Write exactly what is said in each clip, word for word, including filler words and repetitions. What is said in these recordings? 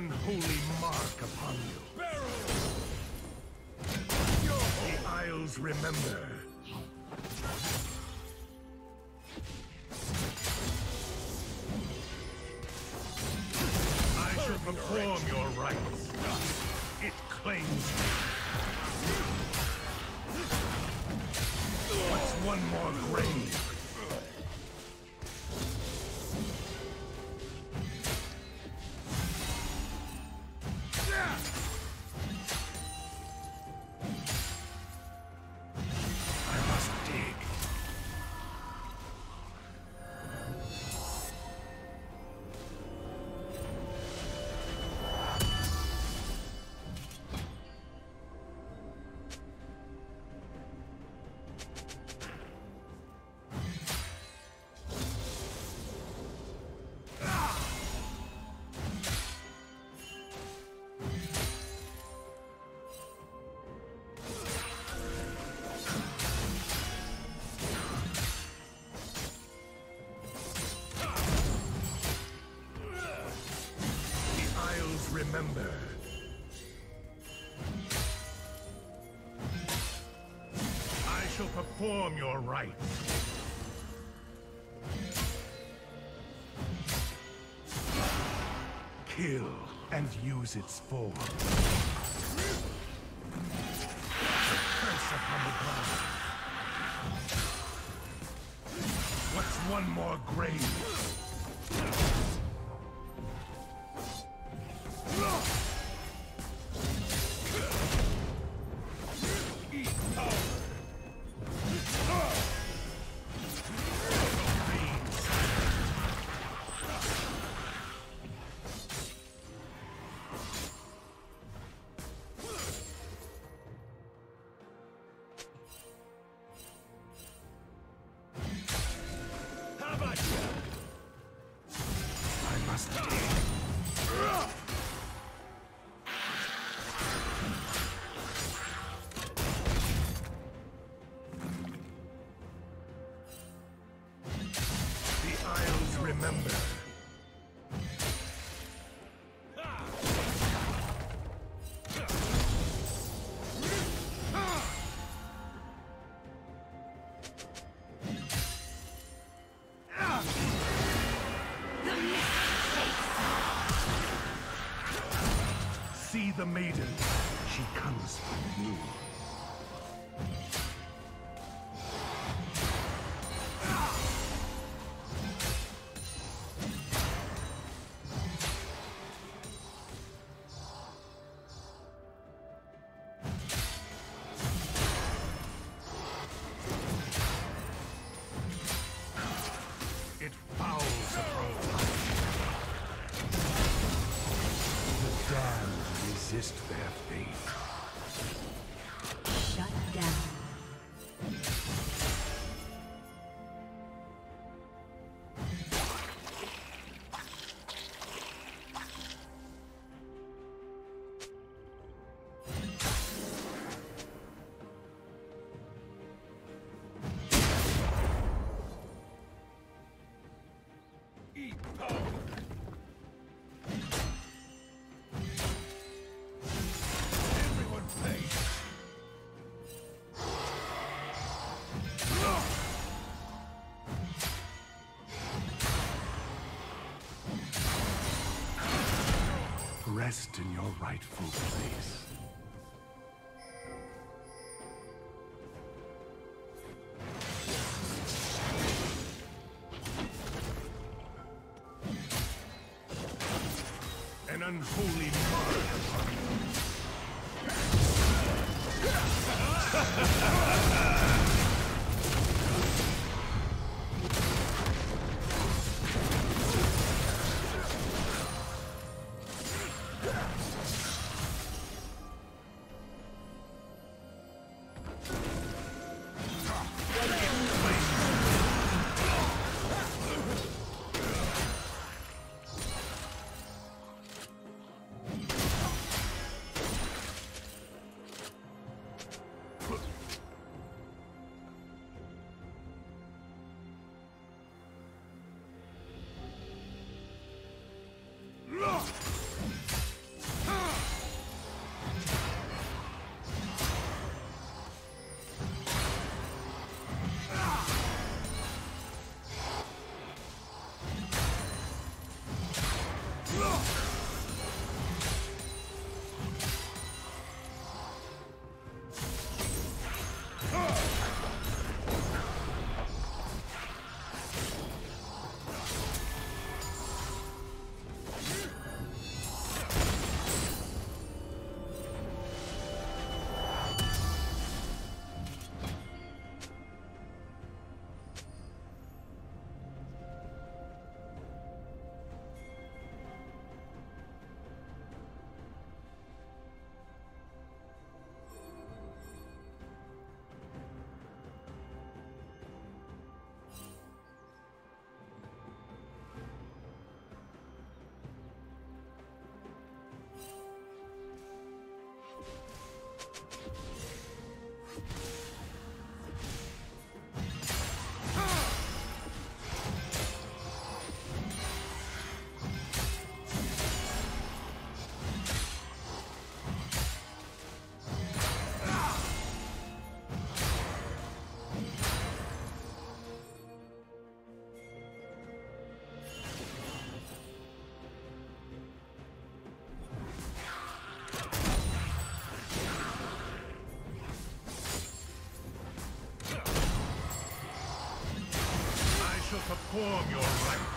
unholy mark upon you. Barrel! The Isles remember. I shall perform your rites. It claims me. What's one more grave? Remember. I shall perform your rites. Kill and use its form. The curse upon the ground. What's one more grave? Remember. See the maiden. She comes from you. Resist their fate. Shut down. Eat power. Rest in your rightful place. An unholy mark upon shall perform your rites.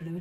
Blue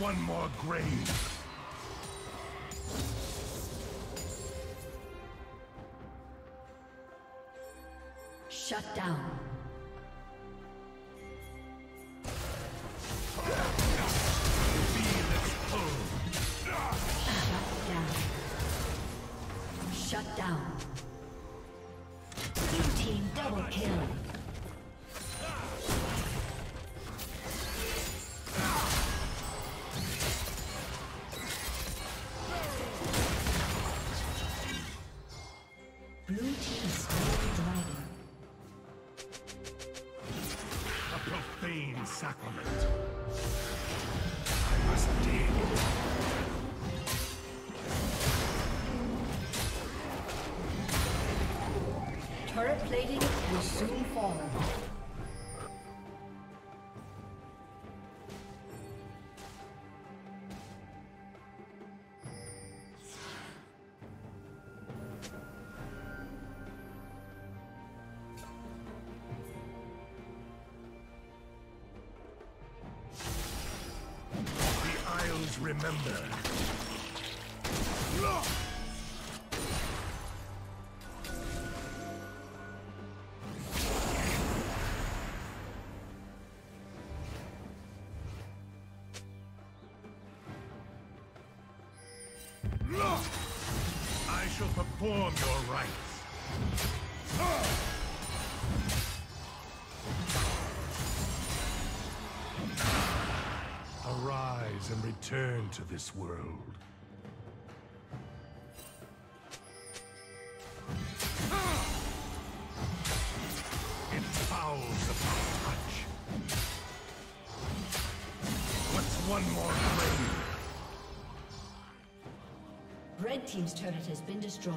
One more grave. Shut down. Turret plating will soon fall. The Isles remember. Perform your rites. Arise and return to this world. It fouls upon touch. What's one more grave? Red team's turret has been destroyed.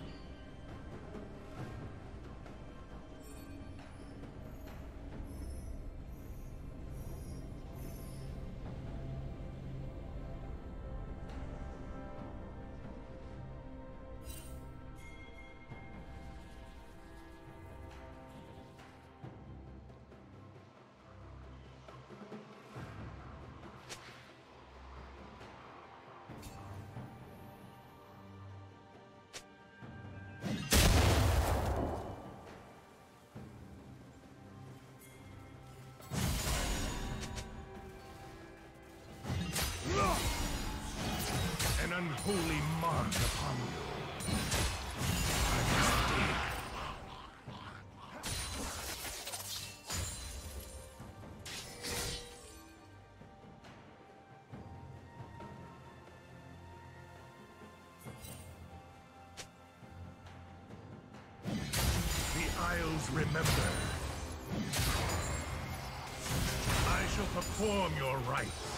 Holy mark upon you. The Isles remember. I shall perform your rites.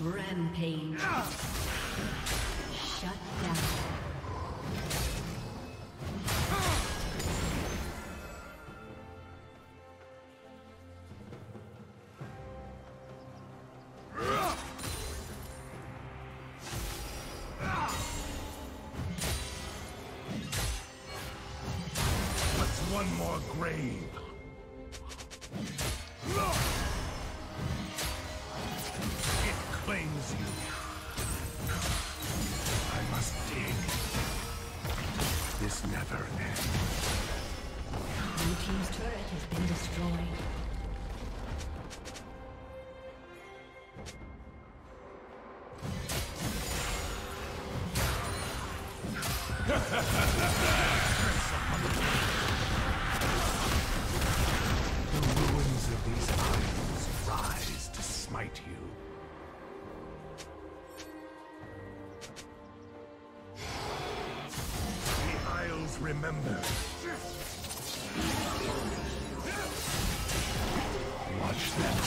Rampage. Shut down. Remember. Watch this.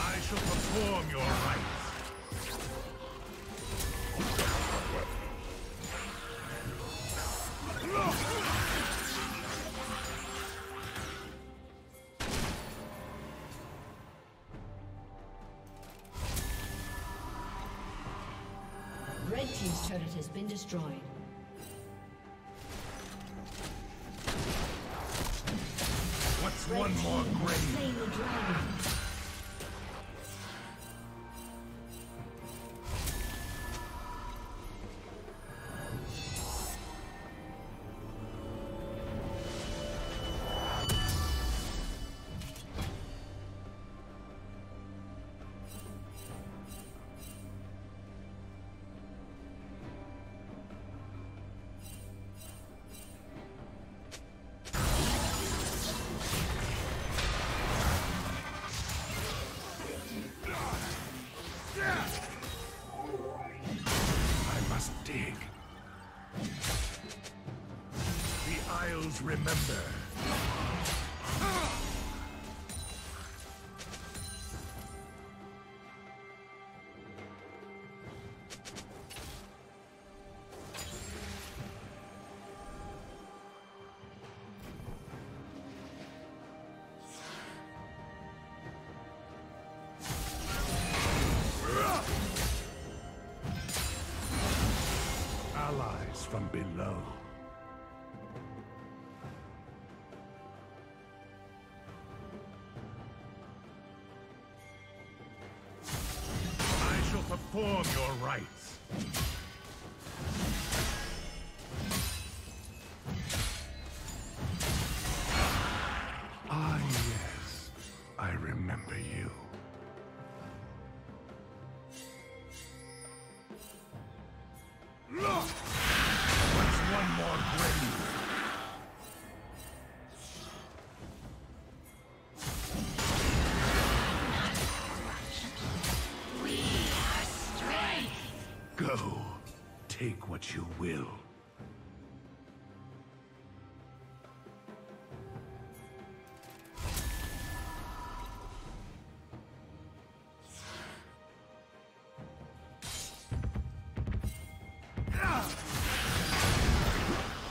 I shall perform your rites. Team's turret has been destroyed. What's Red one more grave? Slay the dragon. Remember. Allies from below. Perform your rites. Ah, yes, I remember you. Look! What's one more grave? Take what you will.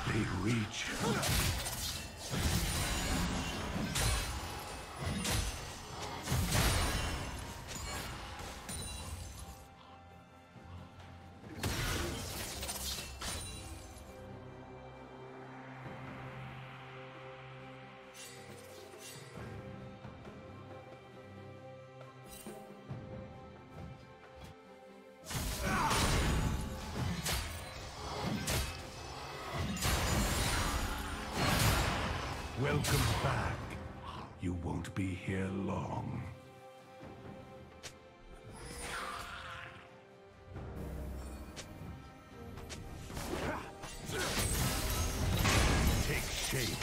They reach. Welcome back. You won't be here long. Take shape.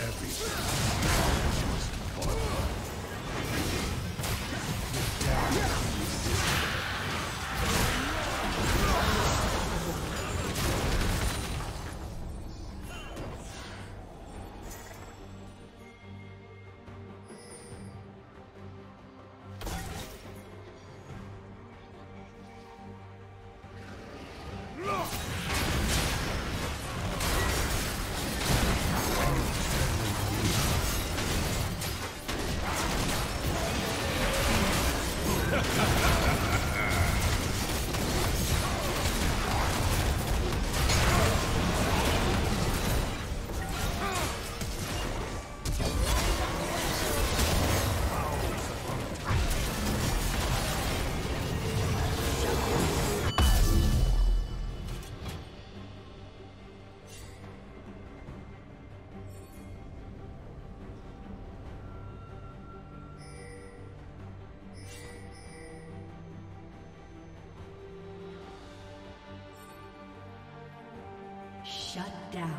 Everything must follow. Get down. Shut down.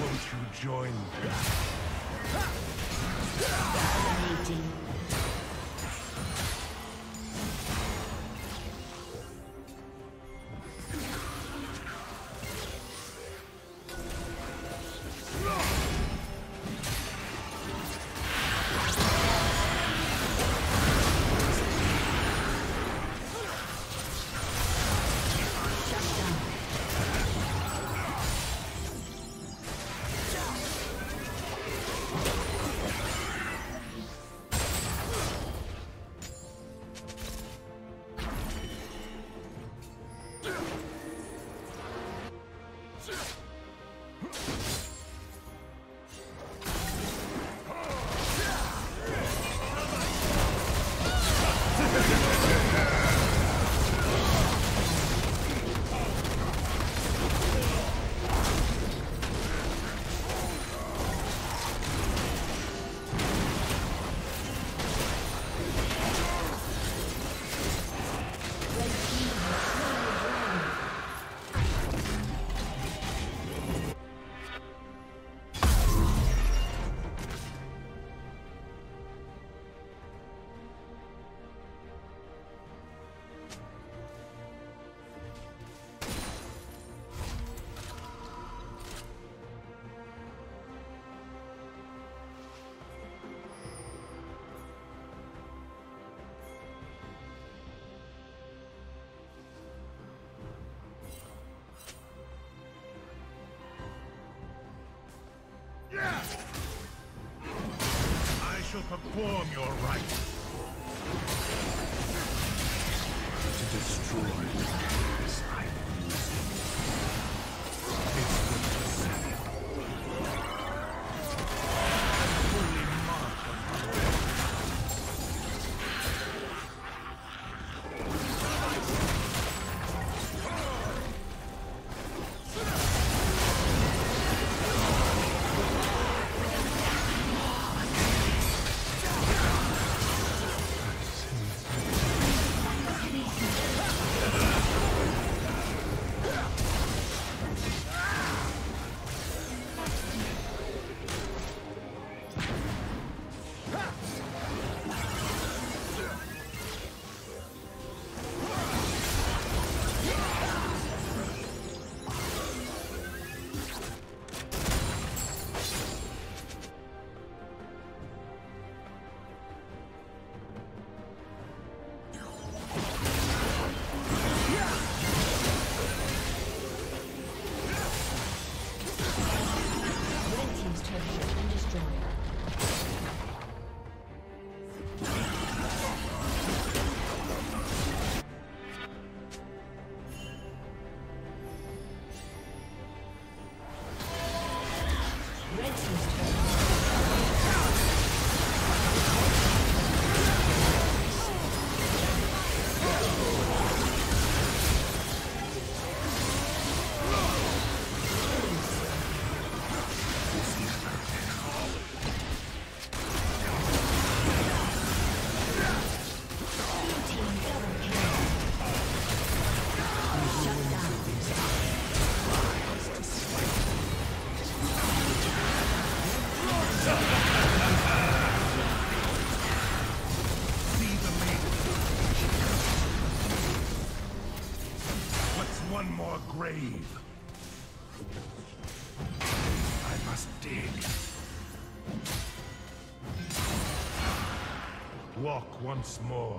Won't you join me? shall perform your rites. To destroy this I am using. It's good to say. A holy mark of my walk once more.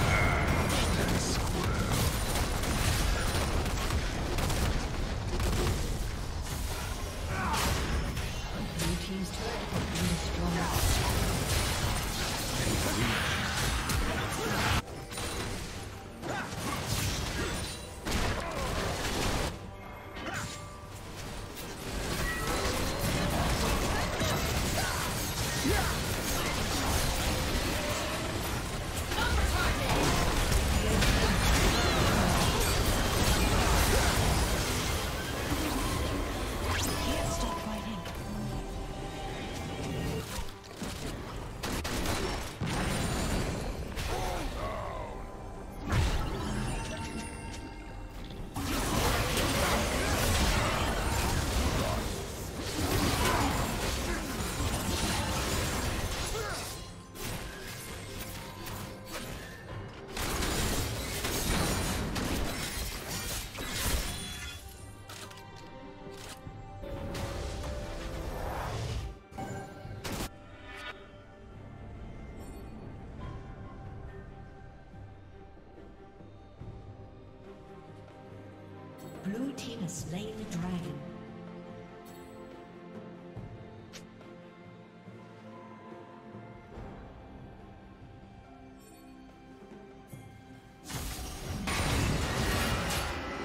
Blue team has slain the dragon.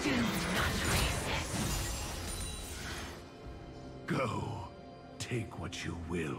Do not take what you will.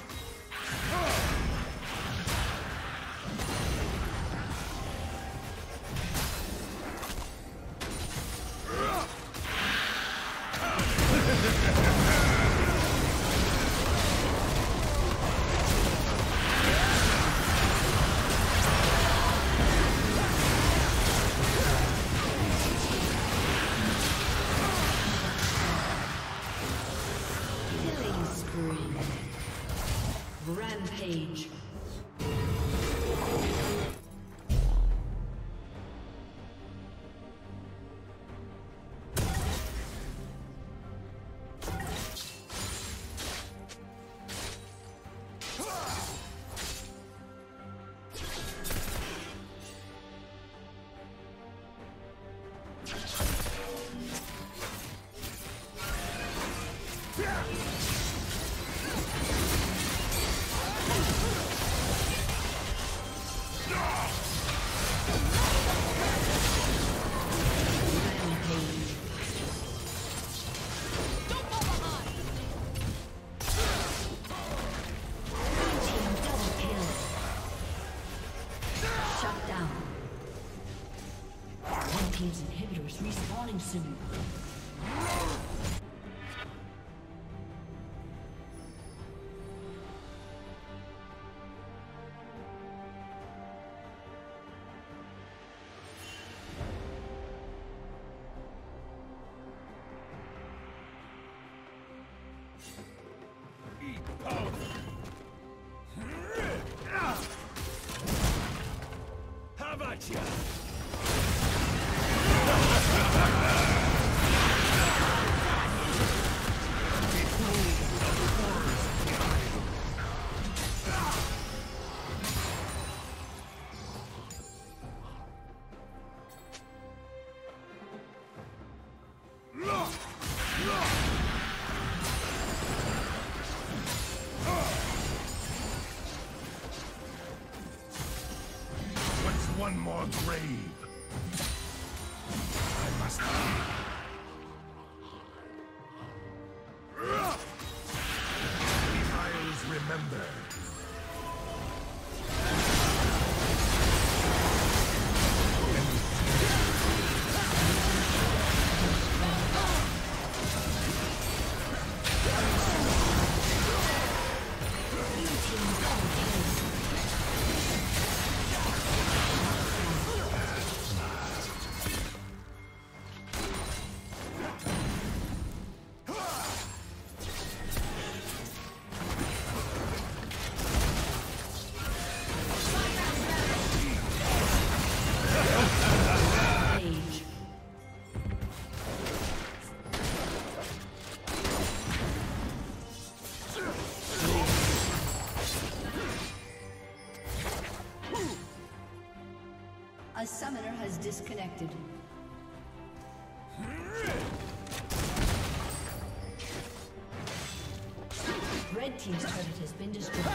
Rampage. Respawning soon. One more grave. I must leave. A summoner has disconnected. Red team's turret has been destroyed.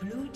Blue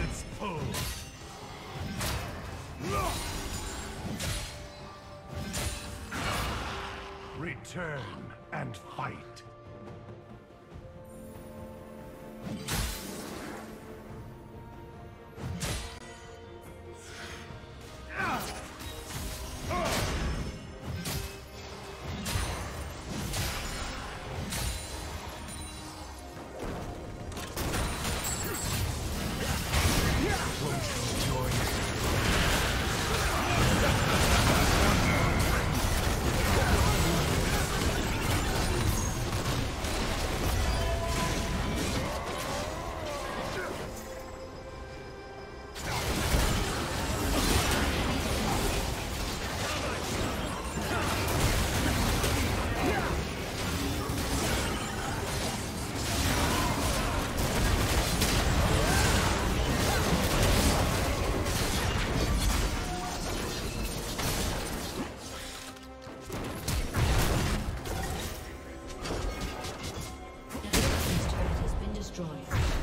Let's pull. No! Return and fight. Destroyed.